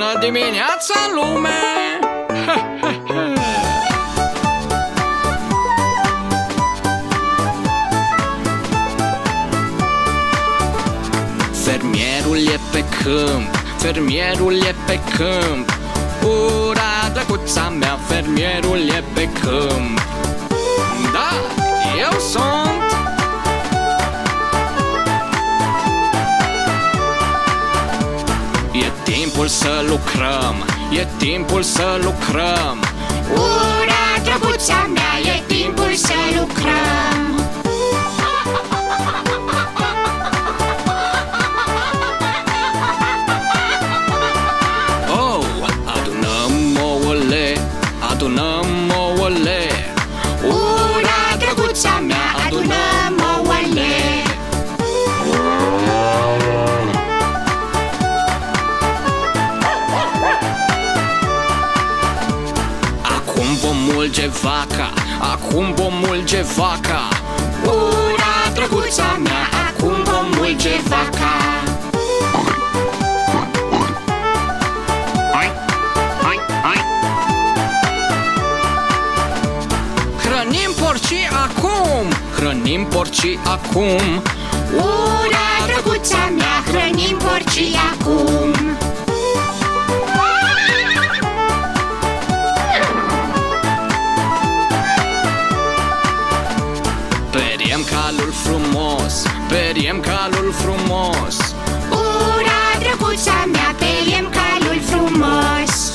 Bună dimineața, lume! Fermierul e pe câmp, fermierul e pe câmp. Ura, drăguța mea, fermierul e pe câmp. Da, eu sunt. E timpul să lucrăm, e timpul să lucrăm. Ura, drăguța mea, e timpul să lucrăm. Oh, adunăm ouăle, adunăm ouăle. Ura, drăguța mea, adunăm ouăle. Acum vom mulge vaca. Ura, drăguța mea, acum vom mulge vaca. Hrănim porcii acum, hrănim porcii acum. Ura, drăguța mea, hrănim porcii acum. Periem calul frumos, periem calul frumos. Ura, drăguța mea, periem calul frumos.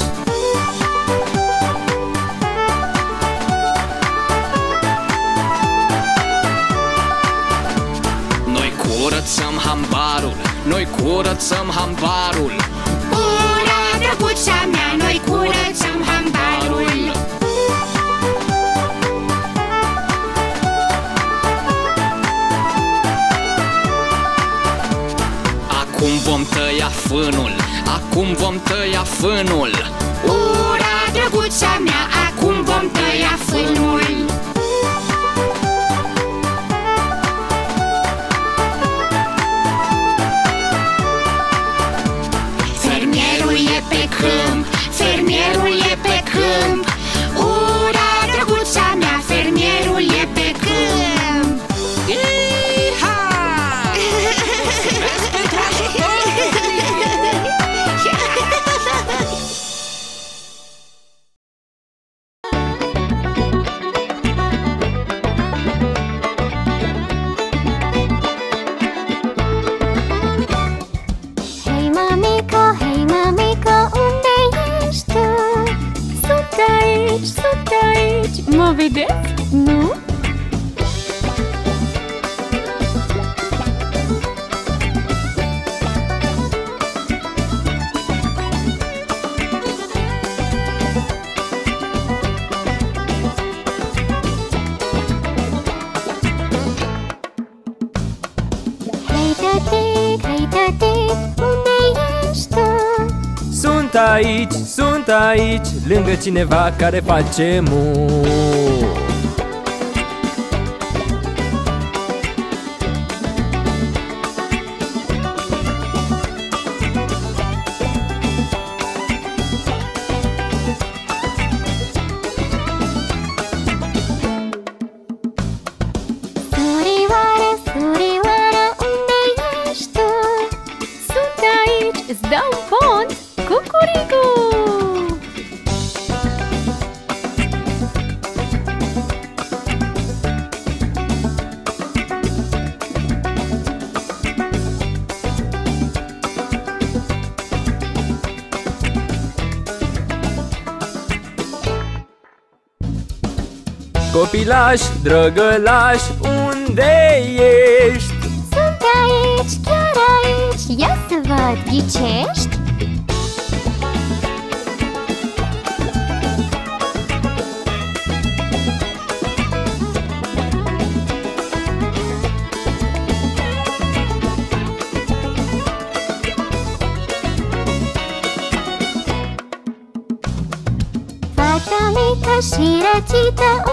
Noi curățăm hambarul, noi curățăm hambarul. Ura, drăguța mea, noi curățăm hambarul. Acum vom tăia fânul, acum vom tăia fânul. Ura, drăguța mea, acum vom tăia fânul. Fermierul e pe câmp, fermierul e pe câmp. Ura, drăguța mea, fermierul e pe câmp. Mă vedeți? Nu? Hai tătic, unde ești tu? Sunt aici, sunt aici, lângă cineva care face mult. Copilaș, drăgălaș, unde ești? Sunt aici, chiar aici, ia să văd, ghicești? Fata mică și răcită,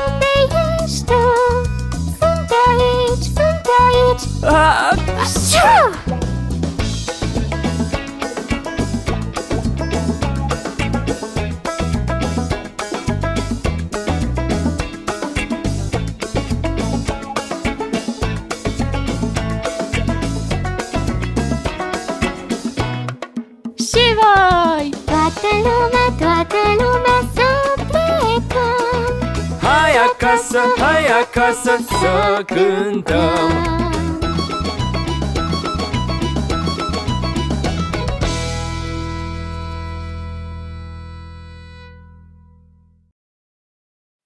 Achoo! Hai! Toată lumea să plecăm. Hai acasă, hai acasă să cântăm.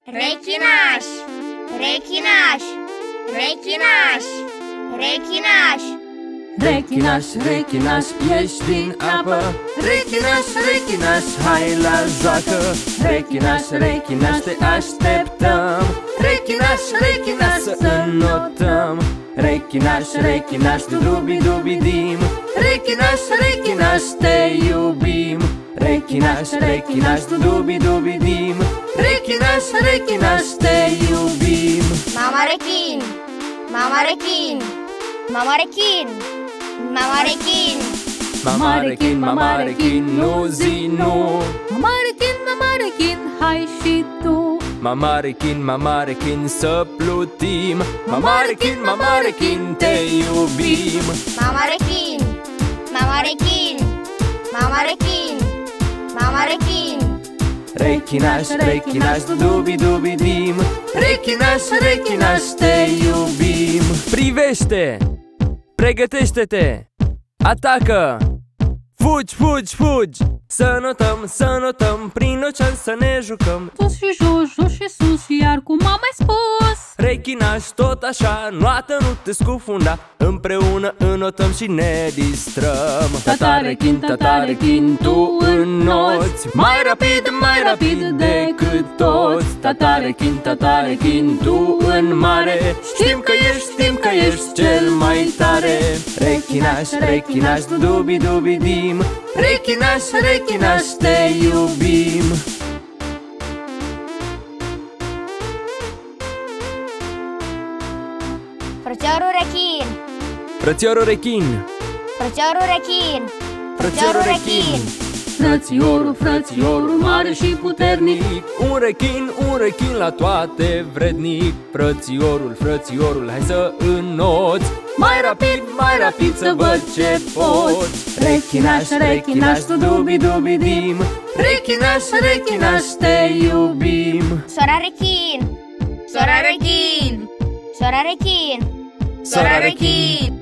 Rechinaș, rechinaș, rechinaș, rechinaș. Rechinaș, rechinaș, ieși din apă. Rechinaș, rechinaș, hai la joacă. Rechinaș, rechinaș, te așteptăm. Rechinaș, rechinaș, să notăm. Rechinaș, rechinaș, dubi-dubi-dim. Rechinaș, rechinaș, te iubim. Rechinaș, rechinaș, dubi-dubi-dim. Rechinaș, rechinaș, te iubim. Mama rechin, mama rechin, mama rechin, mama rechin, mama rechin, mama rechin, nu zi nu. Mama rechin, mama rechin, hai și tu. Mama rechin, mama rechin, să plutim. Mama rechin, mama rechin, te iubim. Mama rechin, mama rechin, mama rechin, mama rechin. Rechinaș, rechinaș, dubi-dubi-dim. Rechinaș, rechinaș, te iubim. Privește! Pregătește-te! Atacă! Fugi, fugi, fugi! Să notăm, să notăm, prin ocean să ne jucăm. Sus și jos, jos și sus, iar cum am mai spus. Rechinaș, tot așa, noată, nu te scufunda. Împreună înotăm și ne distrăm. Tatarechin, tatarechin, tu înnoți mai rapid decât toți. Tatarechin, tatarechin, tu în mare. Știm că ești cel mai tare. Rechinaș, rechinaș, dubi-dubi-dim. Rechinaș, rechinaș, te iubim. Frățiorul rechin, frățiorul rechin, frățiorul rechin, frățiorul rechin. Frățiorul, frățiorul mare și puternic, un rechin la toate vrednic. Frățiorul, frățiorul, hai să înnoți mai rapid să văd ce poți. Rechinaș, rechinaș, dubi-dubi-dim. Rechinaș, rechinaș, te iubim. Sora rechin, sora rechin, sora rechin, sora rechin.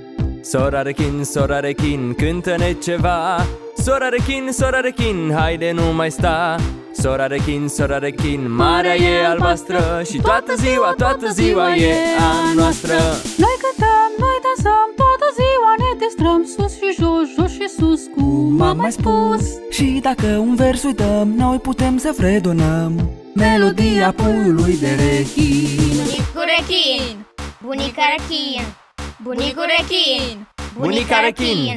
Sora rechin, sora rechin, cântă-ne ceva. Sora rechin, sora rechin, haide nu mai sta. Sora rechin, sora rechin, marea e albastră și toată ziua e a noastră. Noi cântăm, noi dansăm, toată ziua ne distrăm. Sus și jos, jos și sus, cum am mai spus. Și dacă un vers uităm, noi putem să fredonăm melodia puiului de rechin. Bunicul rechin, bunica rechin, bunicul rechin, bunica rechin.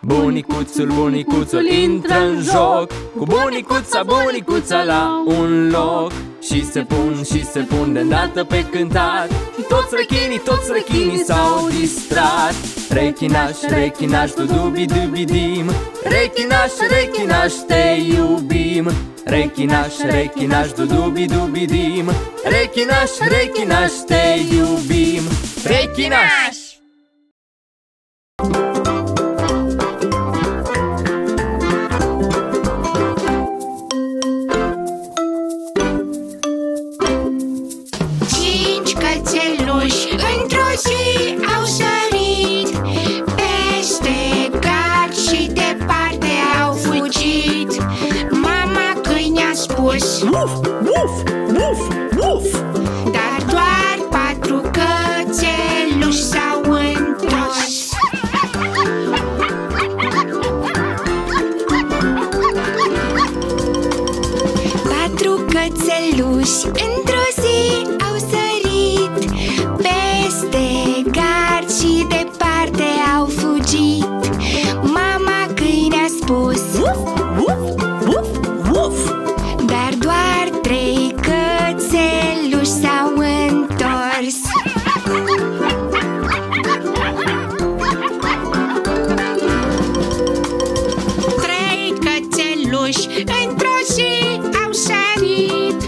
Bunicuțul, bunicuțul intră în joc, cu bunicuța, bunicuța la un loc. Și se pun de-ndată pe cântat, și toți rechinii s-au distrat. Rechinaș, rechinaș, tu dubi-dubi-dim. Rechinaș, rechinaș, te iubim. Rechinaș, rechinaș, tu dubi-dubi-dim. Rechinaș, rechinaș, te iubim. Rechinaș! Într-o zi au sărit peste gard și departe au fugit. Mama câine a spus muf, muf, muf, muf. Dar doar 4 cățeluși s-au întors. Patru cățeluși într-o zi au sărit peste gard și departe au fugit. Mama câine a spus uf, uf, uf, uf. Dar doar 3 cățeluși s-au întors. Trei cățeluși într-o zi au sărit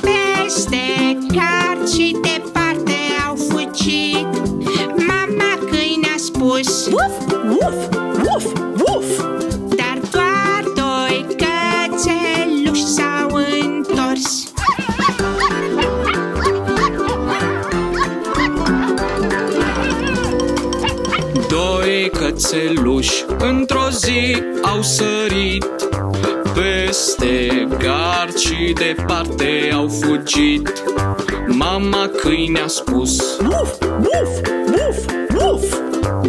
peste gard și departe au fugit. Mama câine a spus uf, uf, uf, uf. Dar doar bebeluși într-o zi au sărit peste gard și departe au fugit. Mama câine a spus buf, buf, buf, buf,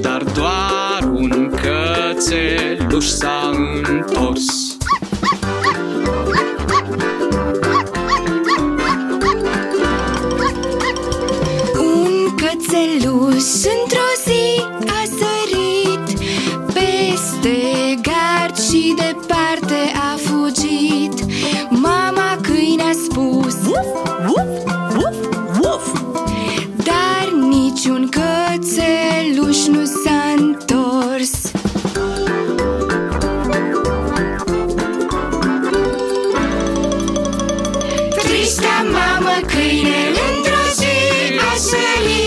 dar doar un cățeluș s-a întors. Cățeluș într-o zi a sărit peste gard și departe a fugit. Mama câine a spus uf, uf, uf, uf, dar niciun cățeluș nu s-a întors. Tristea mamă câine într-o zi a sărit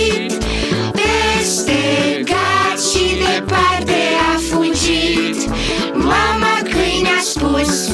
departe a fugit. Mama câine a spus